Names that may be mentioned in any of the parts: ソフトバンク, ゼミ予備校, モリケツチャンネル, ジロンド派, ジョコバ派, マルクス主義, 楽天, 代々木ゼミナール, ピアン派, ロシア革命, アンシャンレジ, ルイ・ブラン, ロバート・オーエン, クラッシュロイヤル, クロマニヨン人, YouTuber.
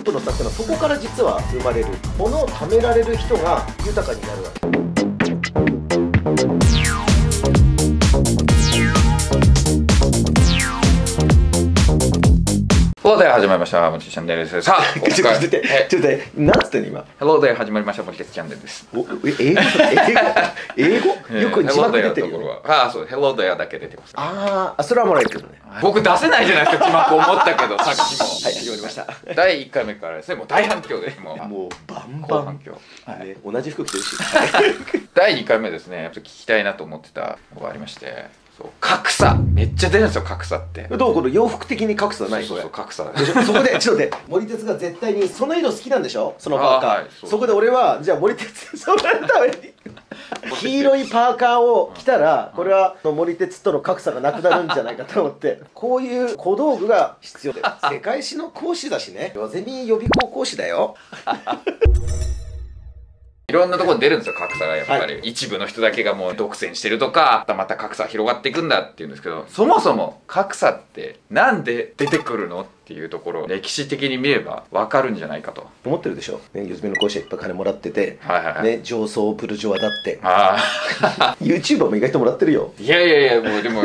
貧富の差っていうのはそこから実は生まれる。物を貯められる人が豊かになるわけ。Hello there 始まりました、モリケツチャンネルです。さあ、ちょっと、今。Hello there 始まりました、モリケツチャンネルです。英語よく字幕出てる。ああ、そう、Hello there だけ出てます。ああ、それはもらえるけどね。僕出せないじゃないですか、字幕思ったけど、さっきも。はい、始まりました。第1回目からですね、もう大反響で。もうバンバン反響。同じ服着てるし。第2回目ですね、やっぱ聞きたいなと思ってたのがありまして。格差めっちゃ出るんですよ。格差ってどう、この洋服的に格差ない？そうそう、格差でしょ。そこでちょっとね、森鉄が絶対にその色好きなんでしょ、そのパーカー、はい、そこで俺はじゃあ森鉄それのために黄色いパーカーを着たら、これは森鉄との格差がなくなるんじゃないかと思って、こういう小道具が必要で、世界史の講師だしね、ゼミ予備校講師だよ。いろんなところに出るんですよ、格差が。やっぱり一部の人だけがもう独占してるとか、また格差広がっていくんだっていうんですけど、そもそも格差ってなんで出てくるのっていうところ、歴史的に見れば分かるんじゃないかと思ってるでしょ。ゆずみの講師はいっぱい金もらってて、上層ブルジョアだって、ああYouTuber も意外ともらってるよ。いやいやいや、もうでも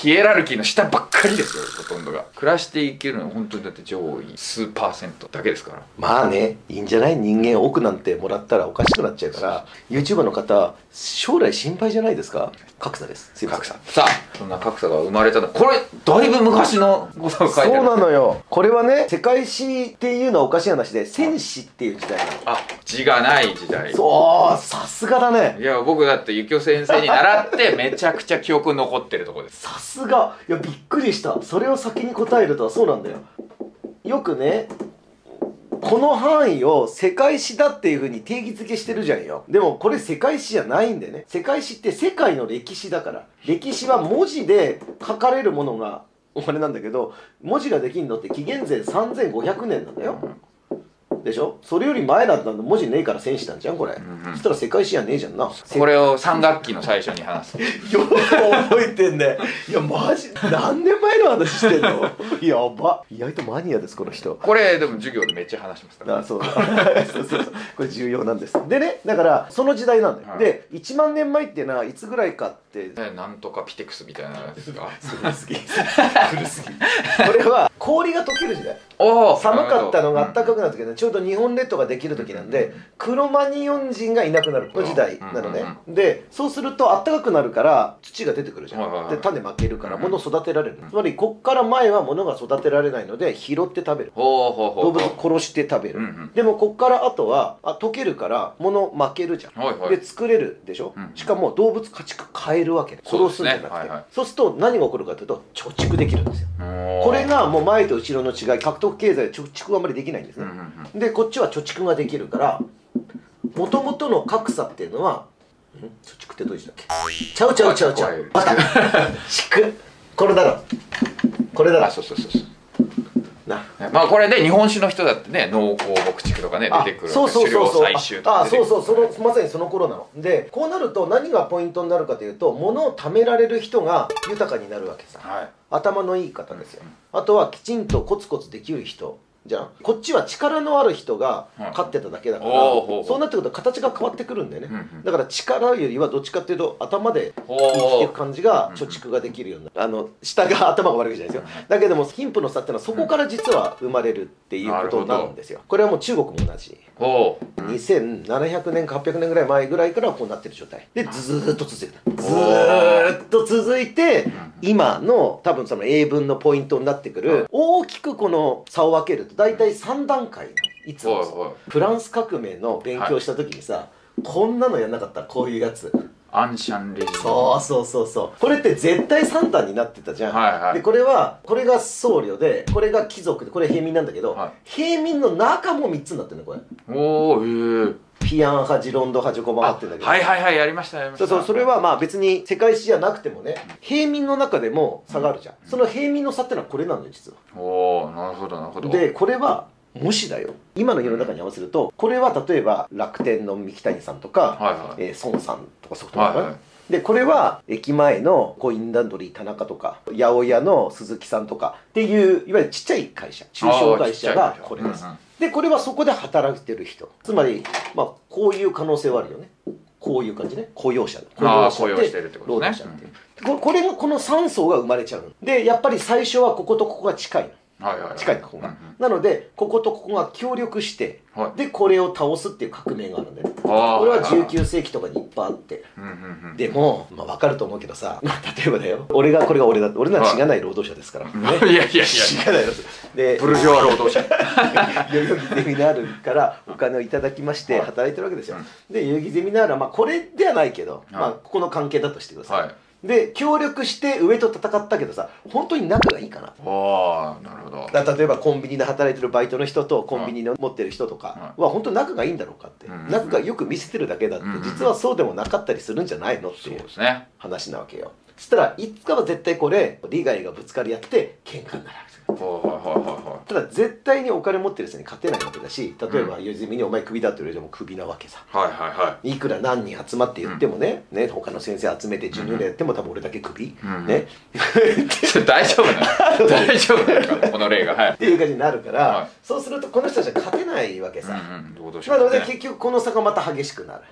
ヒエラルキーの下ばっかりですよ。ほとんどが暮らしていけるのは本当にだって上位数パーセントだけですから。まあね、いいんじゃない？人間多くなんてもらったらおかしいなっちゃうから。 YouTuber の方、将来心配じゃないですか。格差です、格差。さあ、そんな格差が生まれたの、これだいぶ昔のことを書いてある。そうなのよ。これはね、世界史っていうのはおかしい話で、戦史っていう時代なの。あ、字がない時代。そう、さすがだね。いや、僕だってゆきお先生に習ってめちゃくちゃ記憶残ってるとこです。さすが。いや、びっくりした。それを先に答えるとは。そうなんだよ。よくね、この範囲を世界史だっていう風に定義づけしてるじゃんよ。でもこれ世界史じゃないんだよね。世界史って世界の歴史だから。歴史は文字で書かれるものがあれなんだけど、文字ができるのって紀元前3500年なんだよ。でしょ。それより前だったんだ。文字ねえから戦史なんじゃんこれ。そしたら世界史やねえじゃんな。これを3学期の最初に話す。よく覚えてんね。いやマジ、何年前の話してんの。やば。意外とマニアですこの人。これでも授業でめっちゃ話しました。あ、そうそうそう、これ重要なんです。でね、だからその時代なんだよ。で、1万年前っていうのはいつぐらいかって、なんとかピテクスみたいなやつが古すぎ、古すぎ。これは氷が溶ける時代。寒かったのが暖かくなったけど、ちょうど日本列島ができる時なんで、クロマニヨン人がいなくなる時代なのね。で、そうすると暖かくなるから土が出てくるじゃん。で、種まけるから物を育てられる。つまりこっから前は物が育てられないので、拾って食べる、動物殺して食べる。でもこっからあとは溶けるから物まけるじゃん。で、作れるでしょ。しかも動物、家畜飼えるわけ、殺すんじゃなくて。そうすると何が起こるかというと、貯蓄できるんですよ。これがもう前と後ろの違い。獲得経済、貯蓄はあんまりできないんですね。で、こっちは貯蓄ができるから、もともとの格差っていうのは、貯蓄ってどうでしたっけ？ちゃうちゃうちゃうちゃう、またしく、これだろ、これだろ。そうそうそうそう。まあこれね、日本史の人だってね、農耕牧畜とかね出てくる。そうそうそうそう、あ、そうそう、そのまさにその頃なので、こうなると何がポイントになるかというと、物を貯められる人が豊かになるわけさ。頭のいい方ですよ。あとはきちんとコツコツできる人じゃん。こっちは力のある人が勝ってただけだから、そうなってくると形が変わってくるんだよね。だから力よりはどっちかっていうと頭で生きていく感じが、貯蓄ができるようになる。下が頭が悪いじゃないですよ。だけども貧富の差っていうのはそこから実は生まれるっていうことなんですよ。これはもう中国も同じ。2700年か800年ぐらい前ぐらいからこうなってる状態で、ずーっと続いてる。ずーっと続いて、今の多分その英文のポイントになってくる。大きくこの差を分けると大体3段階。いつもフランス革命の勉強した時にさ、こんなのやんなかった？こういうやつ、アンシャンレジ。そうそうそうそう。これって絶対3段になってたじゃん。で、これが僧侶で、これが貴族で、これ平民なんだけど、平民の中も3つになってるのこれ。おお、へえ。ピアン派、ジロンド派、ジョコバ派ってんだけど。はいはいはい、やりましたやりました。そうそう、それはまあ別に世界史じゃなくてもね、平民の中でも差があるじゃん。その平民の差ってのはこれなのよ実は。おお、なるほどなるほど。で、これはもしだよ、今の世の中に合わせると、これは例えば楽天の三木谷さんとか、孫さんとか、ソフトバンクかな。で、これは駅前のコインランドリー田中とか、八百屋の鈴木さんとかっていう、いわゆるちっちゃい会社、中小会社がこれです。で、これはそこで働いてる人。つまり、まあ、こういう可能性はあるよね。こういう感じね。雇用者。雇用してるってことですね。これが、この3層が生まれちゃう。で、やっぱり最初はこことここが近い。近いここが。なので、こことここが協力して、で、これを倒すっていう革命があるんだよね。これは19世紀とかにいっぱいあって。でも、まあ分かると思うけどさ、例えばだよ。俺が、これが俺だって、俺ならしがない労働者ですから。いやいや、しがない労働者。で、ブルジョア労働者。代々木ゼミナールからお金をいただきまして、働いてるわけですよ。で、代々木ゼミナールは、まあこれではないけど、まあここの関係だとしてください。で、協力して上と戦ったけどさ、本当に仲がいいかな。ああ、なるほど。だ例えばコンビニで働いてるバイトの人とコンビニの持ってる人とかは本当に仲がいいんだろうかって。仲がよく見せてるだけだって、実はそうでもなかったりするんじゃないのっていう話なわけよ。そしたら、いつかは絶対これ、利害がぶつかり合って喧嘩になる。ただ絶対にお金持ってる人に勝てないわけだし、例えば代々木ゼミにお前クビだって言われてもクビなわけさ。いくら何人集まって言ってもね、他の先生集めて授乳でやっても多分俺だけクビね。大丈夫なの？大丈夫なの？この例がっていう感じになるから、そうするとこの人たちは勝てないわけさ。なので結局この差がまた激しくなる。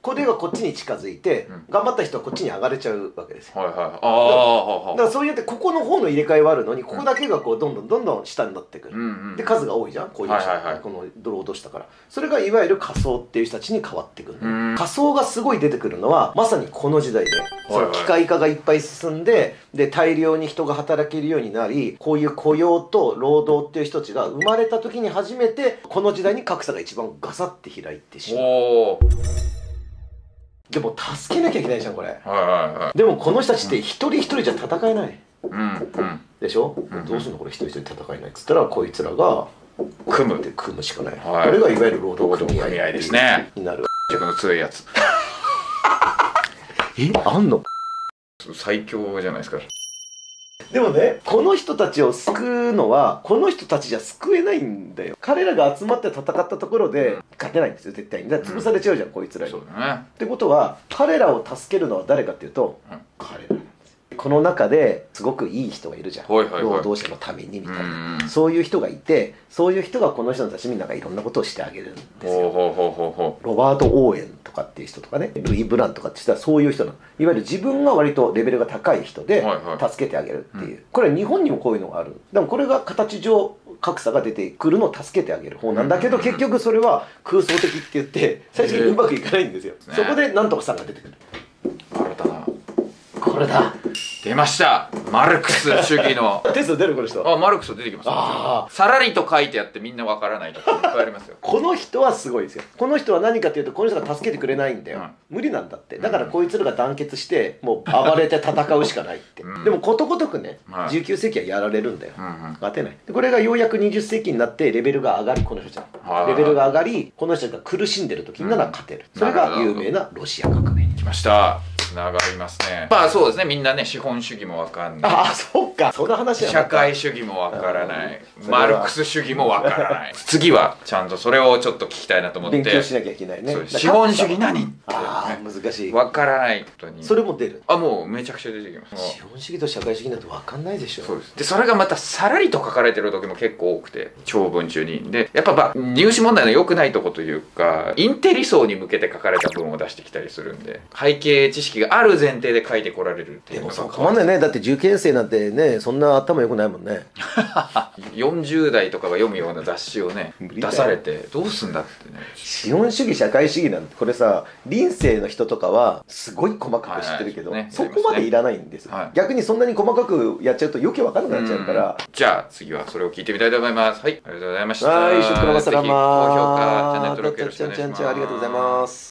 これはこっちに近づいて、頑張った人はこっちに上がれちゃうわけですよ。だからそうやってここの方の入れ替えはあるのに、ここだけがこうどんどんどんどん下になってくる。で、数が多いじゃん、こういう人、この労働者から。それがいわゆる仮想っていう人たちに変わってくる。仮想がすごい出てくるのはまさにこの時代で、その機械化がいっぱい進んで、で大量に人が働けるようになり、こういう雇用と労働っていう人たちが生まれた時に初めて、この時代に格差が一番ガサって開いてしまう。でも助けなきゃいけないじゃん、これ。でもこの人たちって一人一人じゃ戦えないでしょ。どうすんのこれ、一人一人戦えないっつったら、こいつらが組むしかない。これがいわゆる労働組合ですね。になる。自分の強いやつ。あんの？最強じゃないですか。でもね、この人たちを救うのはこの人たちじゃ救えないんだよ。彼らが集まって戦ったところで勝てないんですよ、絶対に。だから潰されちゃうじゃん、こいつらに。そうだね。ってことは、彼らを助けるのは誰かっていうと、彼らなんですよ。この中ですごくいい人がいるじゃん、労働者のためにみたいな。そういう人がいて、そういう人がこの人たちみんながいろんなことをしてあげるんですよ。ロバート・オーエンとかっていう人とかね、ルイ・ブランとかって人はそういう人なの。いわゆる自分が割とレベルが高い人で助けてあげるっていう。これは日本にもこういうのがある。でもこれが形上格差が出てくるのを助けてあげる方なんだけど、結局それは空想的って言って最初にうまくいかないんですよ。そこでなんとかさんが出てくる。あれだな。これだ。出ました。マルクス主義の。テスト出るこの人。あ、マルクス出てきます。さらりと書いてあってみんなわからないとかいっぱいありますよ。この人はすごいですよ。この人は何かというと、この人が助けてくれないんだよ。無理なんだって。だからこいつらが団結して、もう暴れて戦うしかないって。でもことごとくね、19世紀はやられるんだよ。勝てない。これがようやく20世紀になってレベルが上がる、この人じゃん。レベルが上がり、この人が苦しんでる時になら勝てる。それが有名なロシア革命に。来ました。つながりますね。まあそうですね、みんなね、資本主義もわかんない。ああ、そっか、その話は。社会主義もわからない。マルクス主義もわからない。次は、ちゃんとそれをちょっと聞きたいなと思って。勉強しなきゃいけないね。資本主義何？ああ、難しい。わからないことに。それも出る。あ、もうめちゃくちゃ出てきます。資本主義と社会主義なんてわかんないでしょ。そうです。で、それがまたさらりと書かれてる時も結構多くて、長文中に。で、やっぱまあ、入試問題の良くないとこというか、インテリ層に向けて書かれた文を出してきたりするんで、背景知識がある前提で書いてこられるっていうのが変わんないね。だって受験生なんてね、そんな頭良くないもんね。40代とかが読むような雑誌をね出されてどうすんだってね。資本主義社会主義なんて、これさ、臨生の人とかはすごい細かく知ってるけど、そこまでいらないんですよ。逆にそんなに細かくやっちゃうと余計分からなくなっちゃうから。じゃあ次はそれを聞いてみたいと思います。はい、ありがとうございました。はい、シュクラマサラマ。高評価、チャンネル登録よろしくお願いします。ありがとうございます。